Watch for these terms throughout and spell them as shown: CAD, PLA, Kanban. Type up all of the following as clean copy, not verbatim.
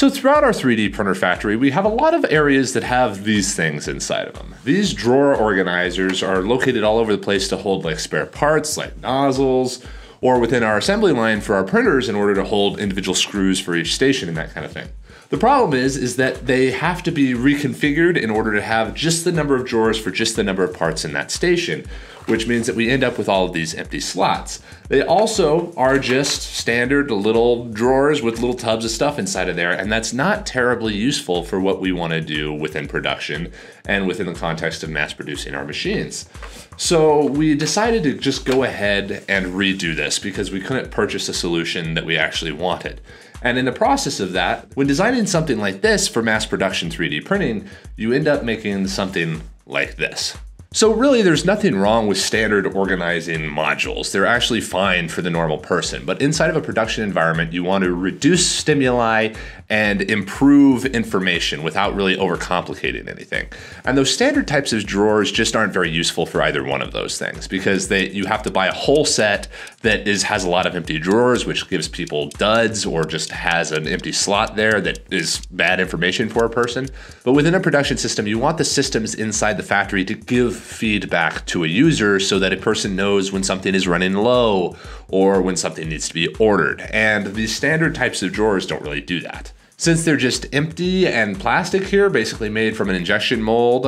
So throughout our 3D printer factory, we have a lot of areas that have these things inside of them. These drawer organizers are located all over the place to hold like spare parts, like nozzles, or within our assembly line for our printers in order to hold individual screws for each station and that kind of thing. The problem is that they have to be reconfigured in order to have just the number of drawers for just the number of parts in that station, which means that we end up with all of these empty slots. They also are just standard little drawers with little tubs of stuff inside of there, and that's not terribly useful for what we want to do within production and within the context of mass producing our machines. So we decided to just go ahead and redo this because we couldn't purchase a solution that we actually wanted. And in the process of that, when designing something like this for mass production 3D printing, you end up making something like this. So really, there's nothing wrong with standard organizing modules. They're actually fine for the normal person, but inside of a production environment, you want to reduce stimuli and improve information without really overcomplicating anything. And those standard types of drawers just aren't very useful for either one of those things because you have to buy a whole set that has a lot of empty drawers, which gives people duds or just has an empty slot there that is bad information for a person. But within a production system, you want the systems inside the factory to give feedback to a user so that a person knows when something is running low or when something needs to be ordered. And these standard types of drawers don't really do that. Since they're just empty and plastic here, basically made from an injection mold,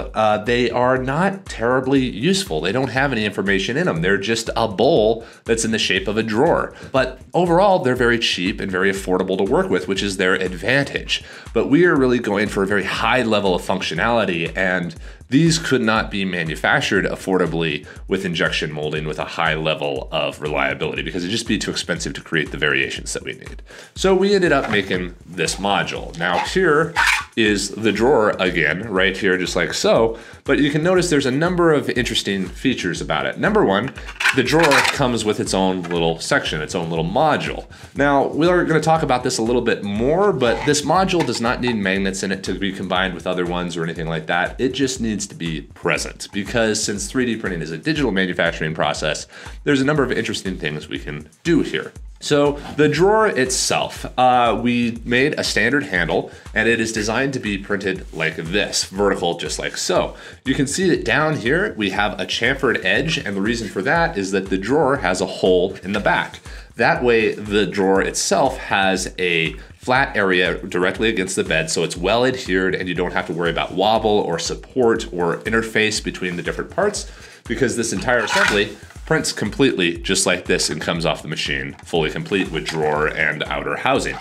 they are not terribly useful. They don't have any information in them. They're just a bowl that's in the shape of a drawer. But overall, they're very cheap and very affordable to work with, which is their advantage. But we are really going for a very high level of functionality, and these could not be manufactured affordably with injection molding with a high level of reliability because it'd just be too expensive to create the variations that we need. So we ended up making this module. Now here is the drawer again, right here, just like so, but you can notice there's a number of interesting features about it. Number one, the drawer comes with its own little section, its own little module. Now, we are going to talk about this a little bit more, but this module does not need magnets in it to be combined with other ones or anything like that. It just needs to be present because since 3D printing is a digital manufacturing process, there's a number of interesting things we can do here. So the drawer itself, we made a standard handle and it is designed to be printed like this, vertical, just like so. You can see that down here, we have a chamfered edge. And the reason for that is that the drawer has a hole in the back. That way the drawer itself has a flat area directly against the bed, so it's well adhered and you don't have to worry about wobble or support or interface between the different parts because this entire assembly prints completely just like this and comes off the machine fully complete with drawer and outer housing.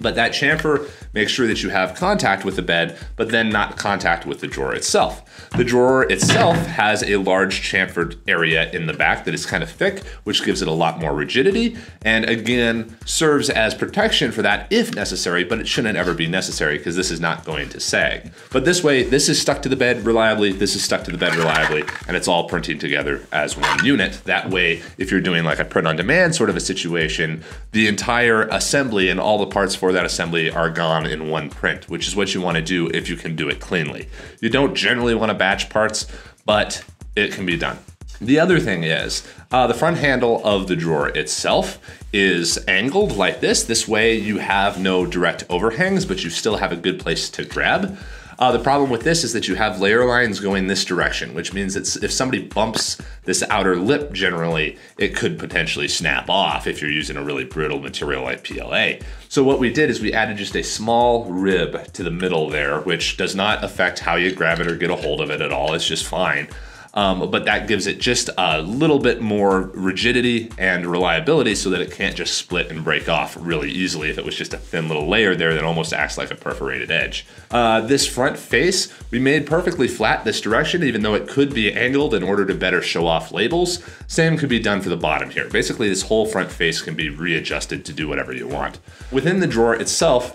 But that chamfer makes sure that you have contact with the bed, but then not contact with the drawer itself. The drawer itself has a large chamfered area in the back that is kind of thick, which gives it a lot more rigidity. And again, serves as protection for that if necessary, but it shouldn't ever be necessary because this is not going to sag. But this way, this is stuck to the bed reliably, this is stuck to the bed reliably, and it's all printing together as one unit. That way, if you're doing like a print on demand sort of a situation, the entire assembly and all the parts for that assembly are gone in one print, which is what you want to do if you can do it cleanly. You don't generally want to batch parts, but it can be done. The other thing is the front handle of the drawer itself is angled like this. This way you have no direct overhangs, but you still have a good place to grab. The problem with this is that you have layer lines going this direction, which means that if somebody bumps this outer lip generally, it could potentially snap off if you're using a really brittle material like PLA. So what we did is we added just a small rib to the middle there, which does not affect how you grab it or get a hold of it at all. It's just fine. But that gives it just a little bit more rigidity and reliability so that it can't just split and break off really easily if it was just a thin little layer there that almost acts like a perforated edge. This front face, we made perfectly flat this direction, even though it could be angled in order to better show off labels. Same could be done for the bottom here. Basically, this whole front face can be readjusted to do whatever you want. Within the drawer itself,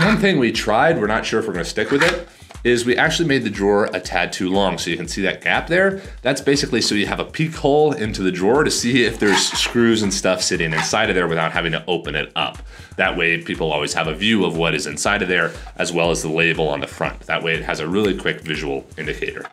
one thing we tried, we're not sure if we're going to stick with it, is we actually made the drawer a tad too long. So you can see that gap there. That's basically so you have a peek hole into the drawer to see if there's screws and stuff sitting inside of there without having to open it up. That way people always have a view of what is inside of there as well as the label on the front. That way it has a really quick visual indicator.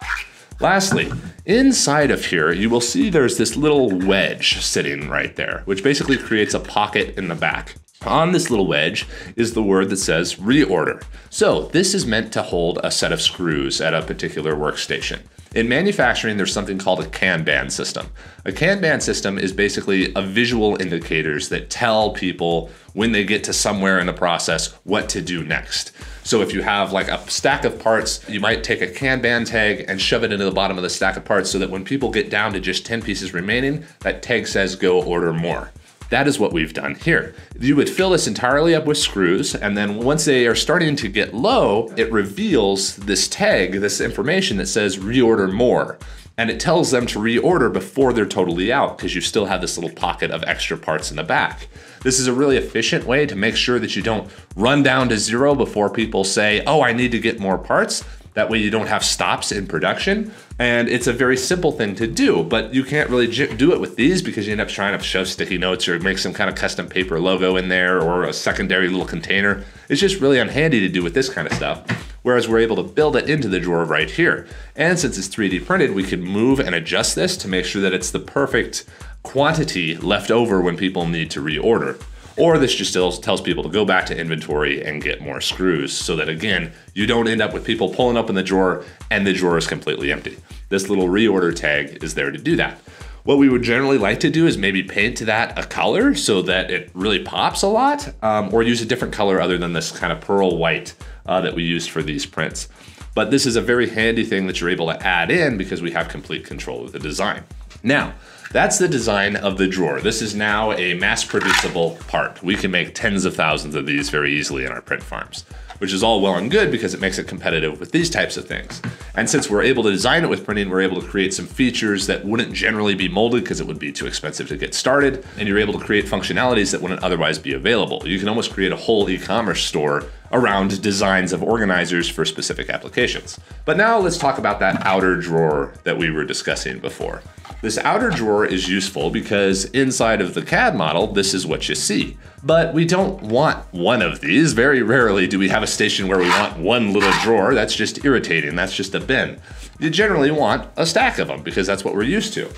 Lastly, inside of here, you will see there's this little wedge sitting right there, which basically creates a pocket in the back. On this little wedge is the word that says reorder. So this is meant to hold a set of screws at a particular workstation. In manufacturing, there's something called a Kanban system. A Kanban system is basically a visual indicators that tell people when they get to somewhere in the process what to do next. So if you have like a stack of parts, you might take a Kanban tag and shove it into the bottom of the stack of parts so that when people get down to just 10 pieces remaining, that tag says go order more. That is what we've done here. You would fill this entirely up with screws, and then once they are starting to get low, it reveals this tag, this information that says reorder more. And it tells them to reorder before they're totally out because you still have this little pocket of extra parts in the back. This is a really efficient way to make sure that you don't run down to zero before people say, oh, I need to get more parts. That way you don't have stops in production. And it's a very simple thing to do, but you can't really do it with these because you end up trying to shove sticky notes or make some kind of custom paper logo in there or a secondary little container. It's just really unhandy to do with this kind of stuff. Whereas we're able to build it into the drawer right here. And since it's 3D printed, we can move and adjust this to make sure that it's the perfect quantity left over when people need to reorder. Or this just still tells people to go back to inventory and get more screws so that, again, you don't end up with people pulling up in the drawer and the drawer is completely empty. This little reorder tag is there to do that. What we would generally like to do is maybe paint that a color so that it really pops a lot, or use a different color other than this kind of pearl white that we used for these prints. But this is a very handy thing that you're able to add in because we have complete control of the design. Now, that's the design of the drawer. This is now a mass producible part. We can make tens of thousands of these very easily in our print farms, which is all well and good because it makes it competitive with these types of things. And since we're able to design it with printing, we're able to create some features that wouldn't generally be molded because it would be too expensive to get started. And you're able to create functionalities that wouldn't otherwise be available. You can almost create a whole e-commerce store around designs of organizers for specific applications. But now let's talk about that outer drawer that we were discussing before. This outer drawer is useful because inside of the CAD model, this is what you see. But we don't want one of these. Very rarely do we have a station where we want one little drawer. That's just irritating. That's just a bin. You generally want a stack of them because that's what we're used to.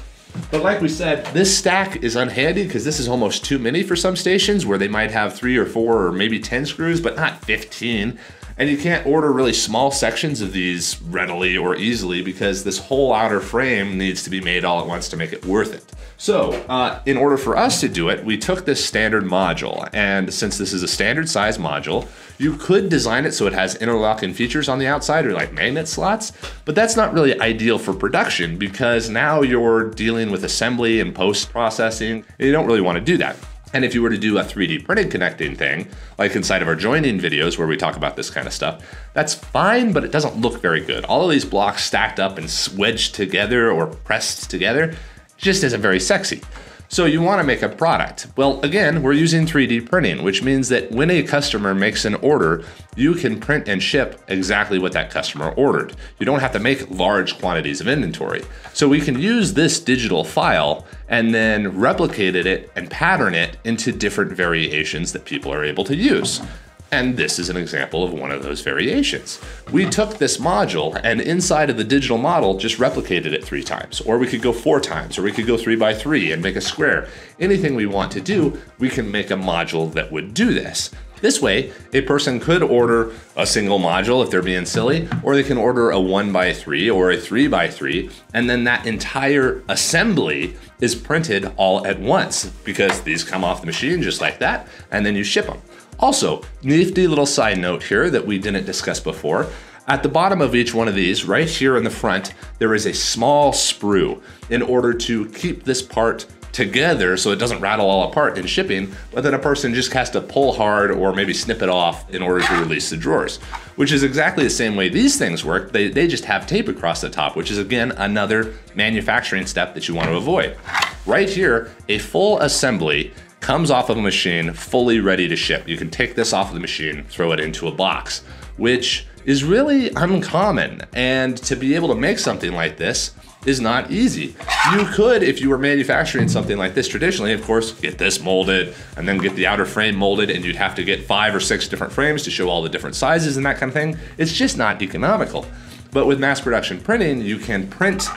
But like we said, this stack is unhandy because this is almost too many for some stations where they might have 3 or 4 or maybe 10 screws, but not 15. And you can't order really small sections of these readily or easily because this whole outer frame needs to be made all at once to make it worth it. So in order for us to do it, we took this standard module. And since this is a standard size module, you could design it so it has interlocking features on the outside or like magnet slots, but that's not really ideal for production because now you're dealing with assembly and post-processing. You don't really want to do that. And if you were to do a 3D printed connecting thing, like inside of our joining videos where we talk about this kind of stuff, that's fine, but it doesn't look very good. All of these blocks stacked up and wedged together or pressed together just isn't very sexy. So you want to make a product. Well, again, we're using 3D printing, which means that when a customer makes an order, you can print and ship exactly what that customer ordered. You don't have to make large quantities of inventory. So we can use this digital file and then replicate it and pattern it into different variations that people are able to use. And this is an example of one of those variations. We took this module and inside of the digital model just replicated it 3 times, or we could go 4 times, or we could go 3 by 3 and make a square. Anything we want to do, we can make a module that would do this. This way, a person could order a single module if they're being silly, or they can order a 1 by 3 or a 3 by 3, and then that entire assembly is printed all at once because these come off the machine just like that, and then you ship them. Also, nifty little side note here that we didn't discuss before. At the bottom of each one of these, right here in the front, there is a small sprue in order to keep this part together so it doesn't rattle all apart in shipping, but then a person just has to pull hard or maybe snip it off in order to release the drawers, which is exactly the same way these things work. They just have tape across the top, which is again, another manufacturing step that you want to avoid. Right here, a full assembly comes off of a machine fully ready to ship. You can take this off of the machine, throw it into a box, which is really uncommon. And to be able to make something like this is not easy. You could, if you were manufacturing something like this traditionally, of course, get this molded and then get the outer frame molded, and you'd have to get 5 or 6 different frames to show all the different sizes and that kind of thing. It's just not economical. But with mass production printing, you can print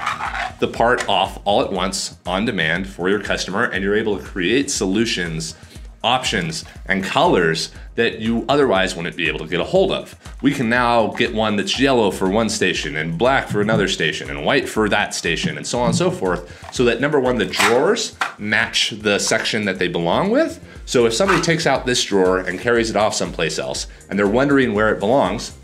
the part off all at once on demand for your customer, and you're able to create solutions options and colors that you otherwise wouldn't be able to get a hold of. We can now get one that's yellow for one station and black for another station and white for that station and so on and so forth, so that number one, the drawers match the section that they belong with. So if somebody takes out this drawer and carries it off someplace else and they're wondering where it belongs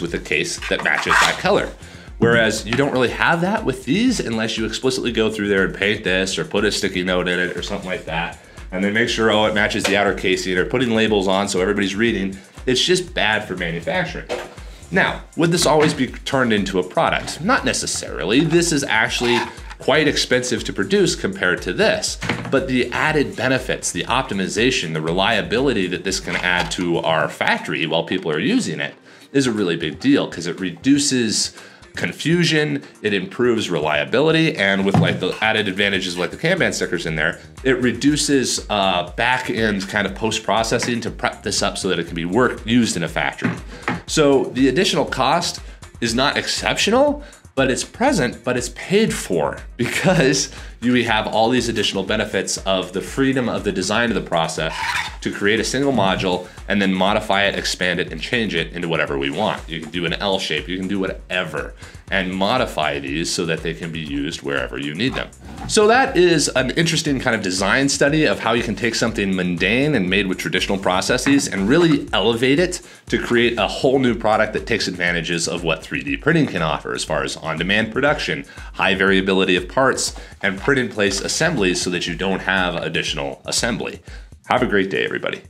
with a case that matches that color. Whereas you don't really have that with these unless you explicitly go through there and paint this or put a sticky note in it or something like that. And then make sure, oh, it matches the outer casing. They're putting labels on so everybody's reading. It's just bad for manufacturing. Now, would this always be turned into a product? Not necessarily. This is actually quite expensive to produce compared to this. But the added benefits, the optimization, the reliability that this can add to our factory while people are using it is a really big deal because it reduces confusion, it improves reliability, and with like the added advantages like the Kanban stickers in there, it reduces back-end kind of post-processing to prep this up so that it can be used in a factory. So the additional cost is not exceptional, but it's present, but it's paid for because you have all these additional benefits of the freedom of the design of the process to create a single module and then modify it, expand it, and change it into whatever we want. You can do an L shape, you can do whatever, and modify these so that they can be used wherever you need them. So that is an interesting kind of design study of how you can take something mundane and made with traditional processes and really elevate it to create a whole new product that takes advantages of what 3D printing can offer as far as on-demand production, high variability of parts, and print-in-place assemblies so that you don't have additional assembly. Have a great day, everybody.